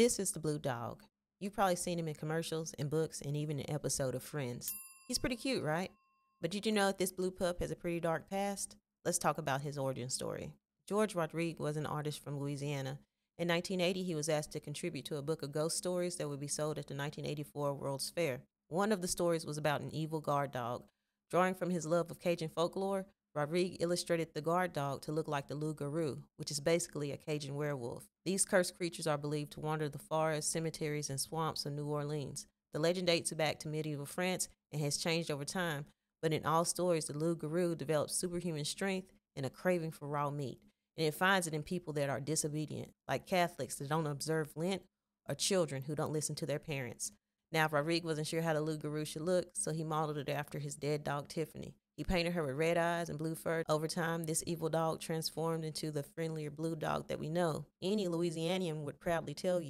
This is the Blue Dog. You've probably seen him in commercials, in books, and even an episode of Friends. He's pretty cute, right? But did you know that this blue pup has a pretty dark past? Let's talk about his origin story. George Rodrigue was an artist from Louisiana. In 1980, he was asked to contribute to a book of ghost stories that would be sold at the 1984 World's Fair. One of the stories was about an evil guard dog. Drawing from his love of Cajun folklore, Rodrigue illustrated the guard dog to look like the loup-garou, which is basically a Cajun werewolf. These cursed creatures are believed to wander the forests, cemeteries, and swamps of New Orleans. The legend dates back to medieval France and has changed over time, but in all stories, the loup-garou develops superhuman strength and a craving for raw meat. And it finds it in people that are disobedient, like Catholics that don't observe Lent or children who don't listen to their parents. Now, Rodrigue wasn't sure how the loup-garou should look, so he modeled it after his dead dog, Tiffany. He painted her with red eyes and blue fur. Over time, this evil dog transformed into the friendlier blue dog that we know. Any Louisianian would proudly tell you.